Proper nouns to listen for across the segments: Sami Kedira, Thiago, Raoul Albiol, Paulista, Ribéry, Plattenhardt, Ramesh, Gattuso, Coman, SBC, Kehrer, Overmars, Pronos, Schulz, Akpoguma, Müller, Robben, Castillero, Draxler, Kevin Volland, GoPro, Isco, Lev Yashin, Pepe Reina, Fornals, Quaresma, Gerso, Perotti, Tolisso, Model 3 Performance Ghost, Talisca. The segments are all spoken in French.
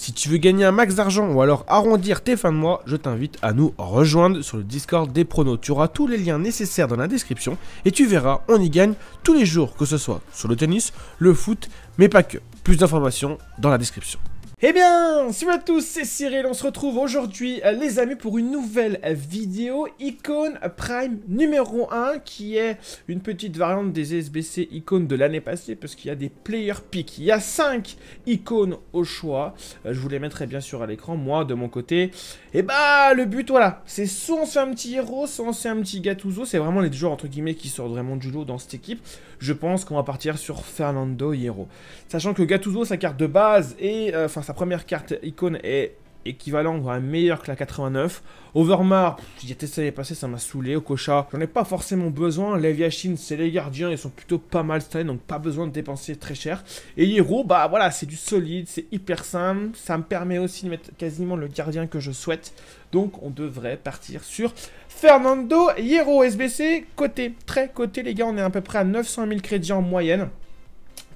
Si tu veux gagner un max d'argent ou alors arrondir tes fins de mois, je t'invite à nous rejoindre sur le Discord des pronos. Tu auras tous les liens nécessaires dans la description et tu verras, on y gagne tous les jours, que ce soit sur le tennis, le foot, mais pas que. Plus d'informations dans la description. Eh bien, salut à tous, c'est Cyril, on se retrouve aujourd'hui les amis pour une nouvelle vidéo Icône Prime numéro 1 qui est une petite variante des SBC icônes de l'année passée parce qu'il y a des player picks, il y a 5 icônes au choix, je vous les mettrai bien sûr à l'écran, moi de mon côté, et bah le but voilà, c'est soit on se fait un petit héros, soit on se fait un petit Gattuso, c'est vraiment les joueurs entre guillemets qui sortent vraiment du lot dans cette équipe, je pense qu'on va partir sur Fernando Hierro, sachant que Gattuso sa carte de base et sa première carte icône est équivalente à un meilleur que la 89. Overmars, j'ai testé les passés, ça m'a saoulé. Okocha, j'en ai pas forcément besoin. Lev Yashin, c'est les gardiens, ils sont plutôt pas mal cette année, donc pas besoin de dépenser très cher. Et Hierro, bah voilà, c'est du solide, c'est hyper simple. Ça me permet aussi de mettre quasiment le gardien que je souhaite. Donc on devrait partir sur Fernando Hierro SBC, côté, très côté les gars, on est à peu près à 900 000 crédits en moyenne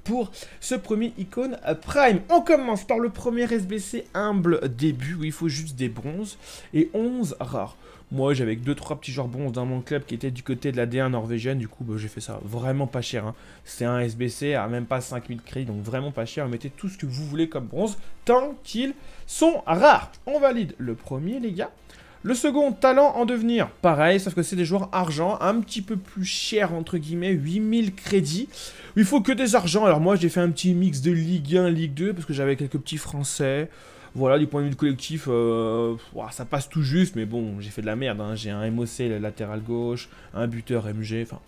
pour ce premier Icône Prime. On commence par le premier SBC humble début où il faut juste des bronzes et 11 rares. Moi j'avais 2-3 petits joueurs bronzes dans mon club qui étaient du côté de la D1 norvégienne. Du coup bah, j'ai fait ça vraiment pas cher, hein. C'est un SBC à même pas 5000 crédits, donc vraiment pas cher. Mettez tout ce que vous voulez comme bronze tant qu'ils sont rares. On valide le premier les gars. Le second, talent en devenir, pareil, sauf que c'est des joueurs argent, un petit peu plus cher entre guillemets, 8000 crédits. Il faut que des argents, alors moi j'ai fait un petit mix de Ligue 1, Ligue 2, parce que j'avais quelques petits français. Voilà, du point de vue collectif, ça passe tout juste, mais bon, j'ai fait de la merde, hein. J'ai un MOC latéral gauche, un buteur MG, enfin...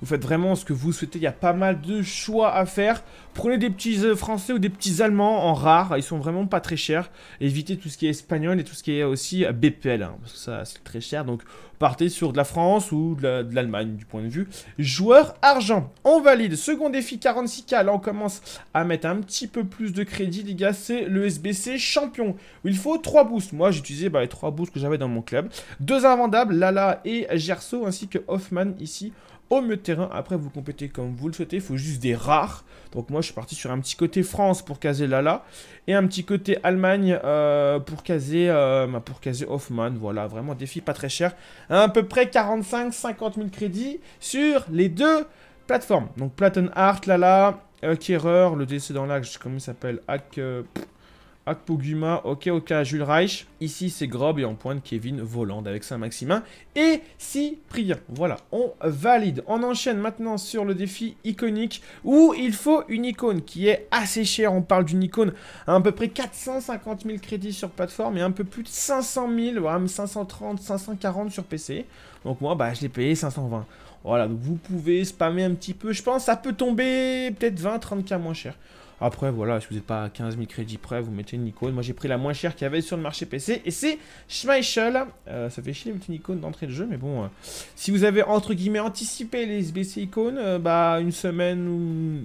Vous faites vraiment ce que vous souhaitez, il y a pas mal de choix à faire. Prenez des petits français ou des petits allemands en rare, ils sont vraiment pas très chers. Évitez tout ce qui est espagnol et tout ce qui est aussi BPL, hein, parce que ça c'est très cher. Donc partez sur de la France ou de l'Allemagne du point de vue. Joueur argent, on valide. Second défi 46K, là on commence à mettre un petit peu plus de crédit les gars, c'est le SBC champion. Il faut 3 boosts, moi j'utilisais les 3 boosts que j'avais dans mon club. 2 invendables, Lala et Gerso ainsi que Hoffman ici. Au milieu de terrain, après vous complétez comme vous le souhaitez, il faut juste des rares. Donc moi je suis parti sur un petit côté France pour caser Lala et un petit côté Allemagne pour caser Hoffman. Voilà, vraiment défi pas très cher, à peu près 45-50 000 crédits sur les deux plateformes. Donc Plattenhardt, Lala, Kehrer, le DC dans l'axe, comment il s'appelle, Akpoguma, Okocha, Jules Reich. Ici, c'est Grob et en pointe Kevin Volland avec Saint-Maximin et Cyprien. Voilà, on valide. On enchaîne maintenant sur le défi iconique où il faut une icône qui est assez chère. On parle d'une icône à peu près 450 000 crédits sur plateforme et un peu plus de 500 000, voire 530, 540 sur PC. Donc moi, je l'ai payé 520. Voilà, donc vous pouvez spammer un petit peu. Je pense que ça peut tomber peut-être 20-30K moins cher. Après, voilà, si vous n'êtes pas à 15 000 crédits près, vous mettez une icône. Moi, j'ai pris la moins chère qu'il y avait sur le marché PC et c'est Schmeichel. Ça fait chier de mettre une icône d'entrée de jeu, mais bon. Si vous avez, entre guillemets, anticipé les SBC icônes, une semaine ou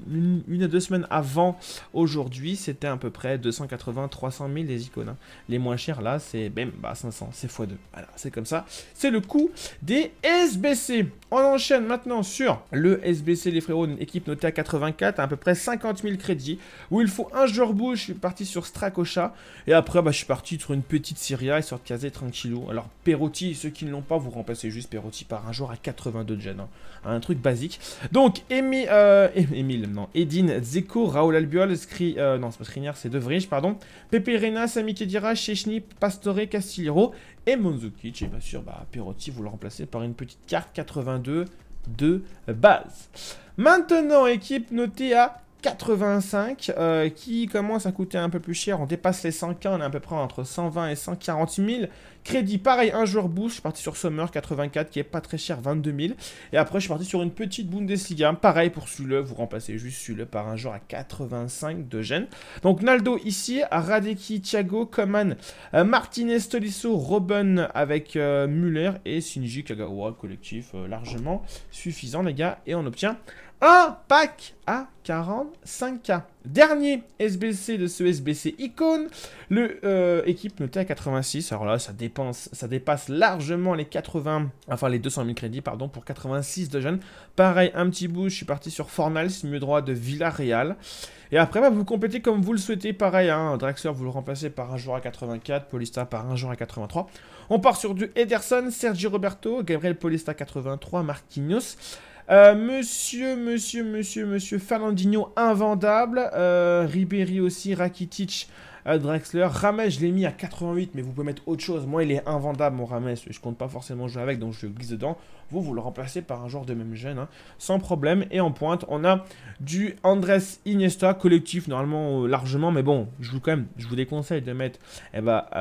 une à deux semaines avant aujourd'hui, c'était à peu près 280-300 000 les icônes. Hein. Les moins chères, là, c'est 500, c'est x2. Voilà, c'est comme ça. C'est le coût des SBC. On enchaîne maintenant sur le SBC, les frérots, une équipe notée à 84, à peu près 50 000 crédits. Où il faut un joueur bouge, je suis parti sur Stracocha. Et après je suis parti sur une petite Syria, histoire de caser tranquillo. Alors Perotti, ceux qui ne l'ont pas, vous remplacez juste Perotti par un joueur à 82 de gène, hein. Un truc basique. Donc Edine Zeko, Raoul Albiol, c'est Devrige, pardon. Pepe Reina, Sami Kedira, Pastore, Castillero et Monzuki. Et bien sûr Perotti, vous le remplacez par une petite carte 82 de base. Maintenant équipe notée à 85 qui commence à coûter un peu plus cher, on dépasse les 100K, on est à peu près entre 120 et 140 000 crédits, pareil un joueur boost, je suis parti sur Sommer 84 qui est pas très cher, 22 000 et après je suis parti sur une petite Bundesliga, pareil pour Sule, vous remplacez juste Sule par un joueur à 85 de gène, donc Naldo ici, Radeki, Thiago, Coman, Martinez, Tolisso, Robben avec Müller et Sinji Kagawa, collectif largement suffisant les gars et on obtient Un pack à 45K. Dernier SBC de ce SBC Icône. Le équipe notée à 86. Alors là, ça dépasse largement les 200 000 crédits, pardon, pour 86 de jeunes. Pareil, un petit bout. Je suis parti sur Fornals, milieu droit de Villarreal. Et après, bah, vous complétez comme vous le souhaitez. Pareil, hein, Draxler, vous le remplacez par un joueur à 84. Paulista par un joueur à 83. On part sur du Ederson, Sergio Roberto, Gabriel Paulista 83, Marquinhos. Monsieur Fernandinho, invendable. Ribéry aussi, Rakitic, Draxler. Ramesh, je l'ai mis à 88, mais vous pouvez mettre autre chose. Moi, il est invendable, mon Ramesh. Je compte pas forcément jouer avec, donc je glisse dedans. Vous, vous le remplacez par un joueur de même gène, hein, sans problème. Et en pointe, on a du Andrés Iniesta, collectif, normalement, largement. Mais bon, je vous déconseille de mettre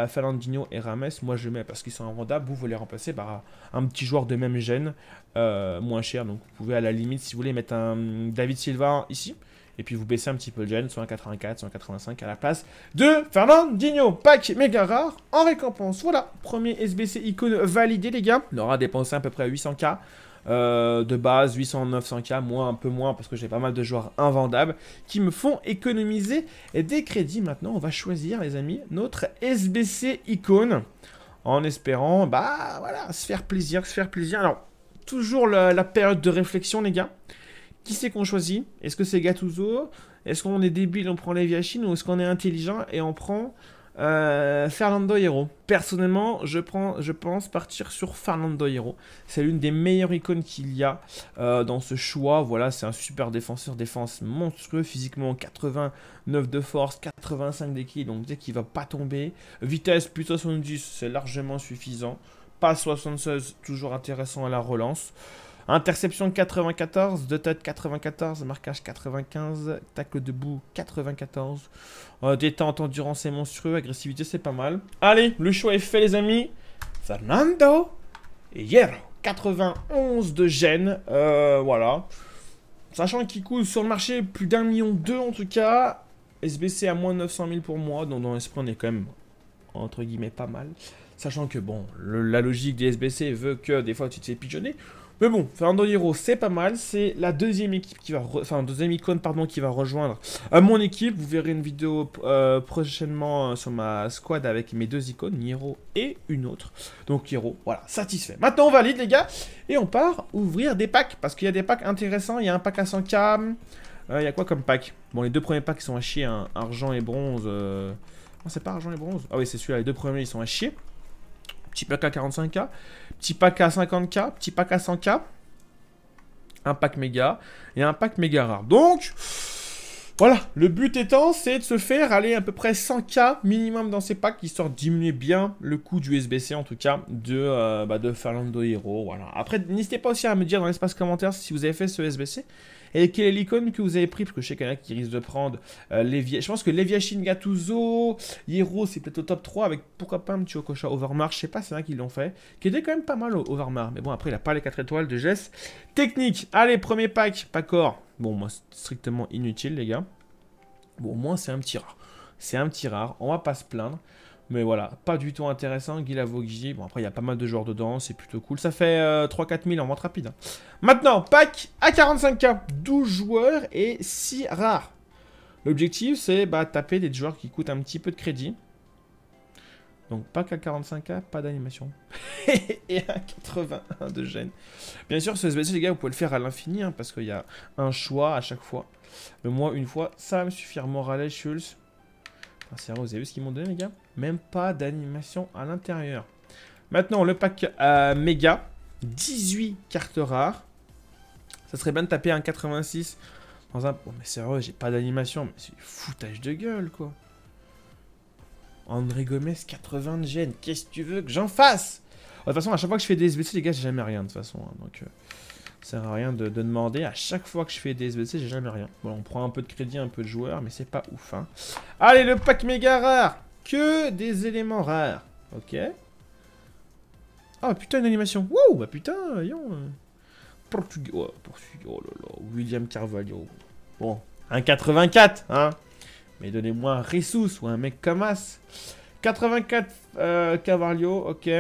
Fernandinho et Ramesh. Moi, je mets parce qu'ils sont invendables. Vous, vous les remplacez par un petit joueur de même gène. Moins cher, donc vous pouvez à la limite, si vous voulez, mettre un David Silva ici, et puis vous baissez un petit peu le gène, soit un 84, soit un 85 à la place de Fernandinho. Pack méga rare en récompense. Voilà, premier SBC Icône validé, les gars. On aura dépensé à peu près 800K de base, 800-900K, moins, un peu moins, parce que j'ai pas mal de joueurs invendables qui me font économiser des crédits. Maintenant, on va choisir, les amis, notre SBC Icône en espérant, bah voilà, se faire plaisir, se faire plaisir. Alors, toujours la période de réflexion, les gars. Qui c'est qu'on choisit? Est-ce que c'est Gattuso? Est-ce qu'on est débile, on prend Lev Yashin? Ou est-ce qu'on est intelligent et on prend Fernando Hierro? Personnellement, je pense partir sur Fernando Hierro. C'est l'une des meilleures icônes qu'il y a dans ce choix. Voilà, c'est un super défenseur, défense monstrueux, physiquement 89 de force, 85 d'équilibre, donc dès qu'il va pas tomber. Vitesse plus 70, c'est largement suffisant. Pas 76, toujours intéressant à la relance. Interception 94, deux têtes 94, marquage 95, tacle debout 94. Détente, endurance c'est monstrueux, agressivité c'est pas mal. Allez, le choix est fait, les amis. Fernando Hierro, 91 de gêne, voilà. Sachant qu'il coûte sur le marché plus d'1,2 million en tout cas. SBC à moins de 900 000 pour moi, donc dans l'esprit on est quand même entre guillemets pas mal. Sachant que bon, la logique des SBC veut que des fois tu te fais pigeonner. Mais bon, Fernando Hierro, c'est pas mal. C'est la deuxième équipe qui va, deuxième icône pardon, qui va rejoindre mon équipe. Vous verrez une vidéo prochainement sur ma squad avec mes deux icônes, Hierro et une autre. Donc Hierro, voilà, satisfait. Maintenant on valide, les gars, et on part ouvrir des packs parce qu'il y a des packs intéressants. Il y a un pack à 100K. Il y a quoi comme pack? Bon, les deux premiers packs sont à chier, hein, argent et bronze. Non, c'est pas argent et bronze. Ah oui, c'est celui-là. Les deux premiers, ils sont à chier. Petit pack à 45K, petit pack à 50K, petit pack à 100K, un pack méga et un pack méga rare. Donc, voilà, le but étant, c'est de se faire aller à peu près 100K minimum dans ces packs, histoire de diminuer bien le coût du SBC, en tout cas, de Fernando Hierro. Voilà. Après, n'hésitez pas aussi à me dire dans l'espace commentaire si vous avez fait ce SBC. Et quelle est l'icône que vous avez pris? Parce que je sais qu'il y en a qui risquent de prendre je pense que Lev Yashin, Gattuso, Hierro, c'est peut-être au top 3 avec pourquoi pas un petit Okocha, Overmars. Je sais pas, c'est un qui l'ont fait, qui était quand même pas mal au Overmars. Mais bon, après, il a pas les 4 étoiles de geste technique. Allez, premier pack, pack or. Bon, moi, c'est strictement inutile, les gars. Bon, au moins, c'est un petit rare. C'est un petit rare, on va pas se plaindre. Mais voilà, pas du tout intéressant, Guilavogui. Bon, après, il y a pas mal de joueurs dedans, c'est plutôt cool. Ça fait 3-4 000 en vente rapide. Maintenant, pack à 45K, 12 joueurs et 6 rares. L'objectif, c'est taper des joueurs qui coûtent un petit peu de crédit. Donc, pack à 45K, pas d'animation. Et à 81 de gêne. Bien sûr, ce SBC, les gars, vous pouvez le faire à l'infini, hein, parce qu'il y a un choix à chaque fois. Mais moi, une fois, ça va me suffire. Morales, Schulz. Ah, sérieux, vous avez vu ce qu'ils m'ont donné, les gars? Même pas d'animation à l'intérieur. Maintenant, le pack méga. 18 cartes rares. Ça serait bien de taper un 86 dans un... Bon, mais sérieux, j'ai pas d'animation. Mais c'est foutage de gueule, quoi. André Gomez, 80 de gêne. Qu'est-ce que tu veux que j'en fasse? De toute façon, à chaque fois que je fais des SBC, les gars, j'ai jamais rien, de toute façon. Hein, donc... ça sert à rien de demander. À chaque fois que je fais des SBC, j'ai jamais rien. Bon, on prend un peu de crédit, un peu de joueurs, mais c'est pas ouf, hein. Allez, le pack méga rare. Que des éléments rares. Ok. Ah, putain, une animation. Wow, bah putain, voyons. Portugais. Oh, Portugais. Oh là là. William Carvalho. Bon, un 84, hein. Mais donnez-moi un Ressus ou un mec comme As. 84 Carvalho, ok.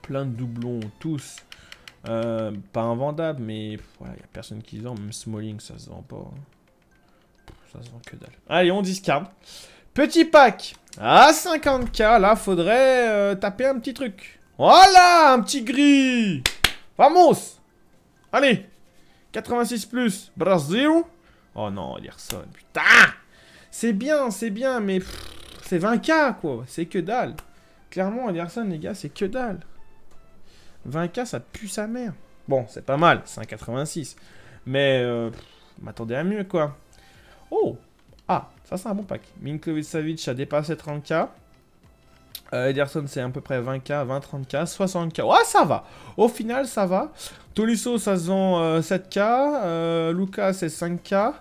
Plein de doublons, tous. Pas invendable, mais voilà, il n'y a personne qui se vend. Même Smalling, ça se vend pas. Hein. Ça se vend que dalle. Allez, on discarde. Petit pack à 50K. Là, faudrait taper un petit truc. Voilà, un petit gris. Vamos. Allez. 86+. Brésil. Oh non, Ederson. Putain. C'est bien, mais c'est 20K, quoi. C'est que dalle. Clairement, Ederson, les gars, c'est que dalle. 20K, ça pue sa mère. Bon, c'est pas mal, 1,86. Mais, m'attendais à mieux, quoi. Oh. Ah, ça, c'est un bon pack. Milinković-Savic a dépassé 30K. Ederson, c'est à peu près 20K, 20-30K, 60K. Ah, ça va. Au final, ça va. Tolisso, ça se vend 7K. Lucas, c'est 5K.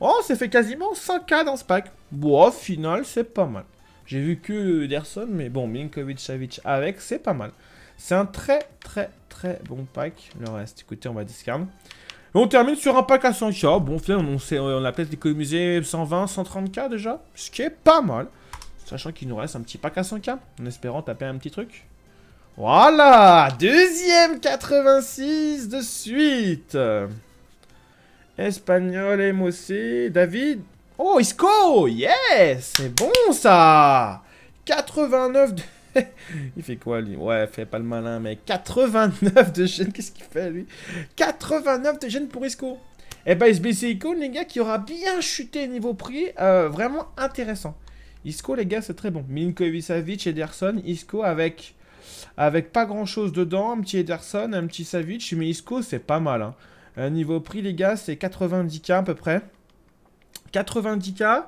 Oh, on s'est fait quasiment 100K dans ce pack. Bon, au final, c'est pas mal. J'ai vu que Ederson, mais bon, Milinković-Savic avec, c'est pas mal. C'est un très, très, très bon pack. Le reste, écoutez, on va discard. Et on termine sur un pack à 100K. Bon, finalement, on a peut-être économisé 120, 130K déjà. Ce qui est pas mal. Sachant qu'il nous reste un petit pack à 100K. En espérant taper un petit truc. Voilà. Deuxième 86 de suite. Espagnol et Mossé. David. Oh, Isco. Yes. C'est bon, ça. 89 de... Il fait quoi, lui? Ouais, fait pas le malin, mais 89 de gêne. Qu'est-ce qu'il fait, lui? 89 de gêne pour Isco. Et bah, SBC Icône, les gars, qui aura bien chuté niveau prix. Vraiment intéressant. Isco, les gars, c'est très bon. Milinković-Savic, Ederson, Isco avec pas grand-chose dedans. Un petit Ederson, un petit Savic. Mais Isco, c'est pas mal. Hein. Niveau prix, les gars, c'est 90K à peu près. 90K.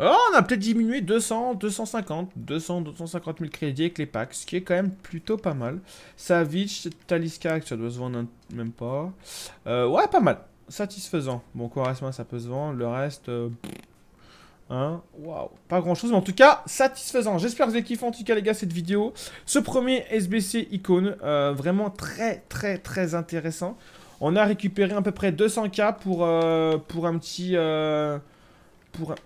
Oh, on a peut-être diminué 200, 250, 200, 250 000 crédits avec les packs, ce qui est quand même plutôt pas mal. Savic, Talisca, ça doit se vendre même pas. Ouais, pas mal. Satisfaisant. Bon, Quaresma, ça peut se vendre. Le reste, hein, waouh, pas grand-chose. Mais en tout cas, satisfaisant. J'espère que vous avez kiffé en tout cas, les gars, cette vidéo. Ce premier SBC Icône, vraiment très, très, très intéressant. On a récupéré à peu près 200K pour un petit...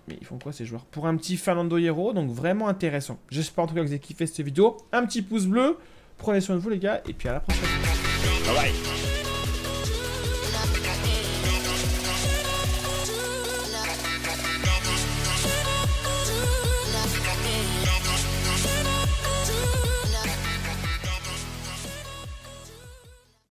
Mais ils font quoi ces joueurs? Pour un petit Fernando Hierro, donc vraiment intéressant. J'espère en tout cas que vous avez kiffé cette vidéo. Un petit pouce bleu, prenez soin de vous les gars, et puis à la prochaine. Bye bye.